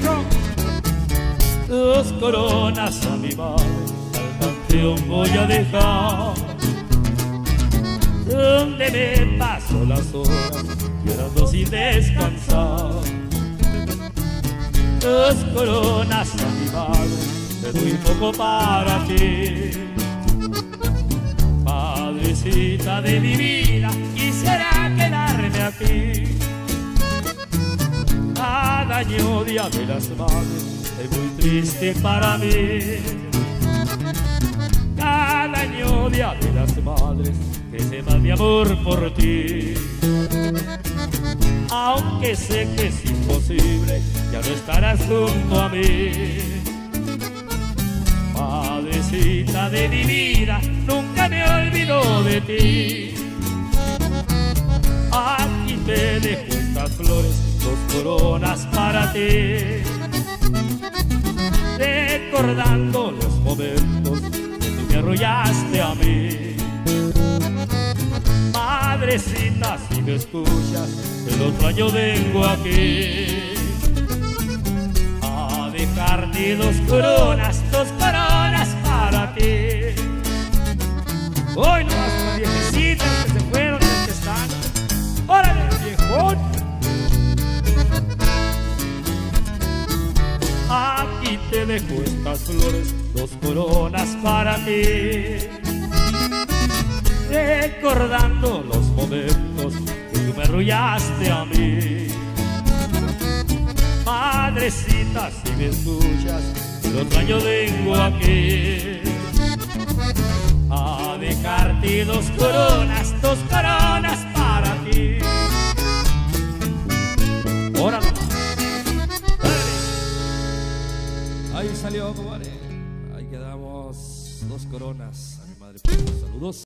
viejo. Dos coronas a mi madre, al campeón voy a dejar. Donde me paso las horas, llorando sin descansar. Dos coronas a mi madre, te doy poco para ti. Madrecita de mi vida, quisiera quedarme aquí. Cada año día de las madres es muy triste para mí. Cada año día de las madres que se va mi amor por ti. Aunque sé que es imposible, ya no estarás junto a mí. Madrecita de mi vida, nunca me olvido de ti. Aquí te dejo estas flores, dos coronas para ti. Recordando los momentos que tú me arrullaste a mí. Madrecita, si me escuchas, el otro año vengo aquí a dejarte dos coronas para ti. Hoy no vas con las viejecitas que se fueron, las que están. ¡Órale, viejón! Aquí te dejo estas flores, dos coronas para ti. Recordando los momentos que tú me arrullaste a mí. Madrecita, si me escuchas, el otro año vengo aquí a dejarte dos coronas para ti. Órale. Ahí salió, compadre. Ahí quedamos, dos coronas a mi madre. Saludos.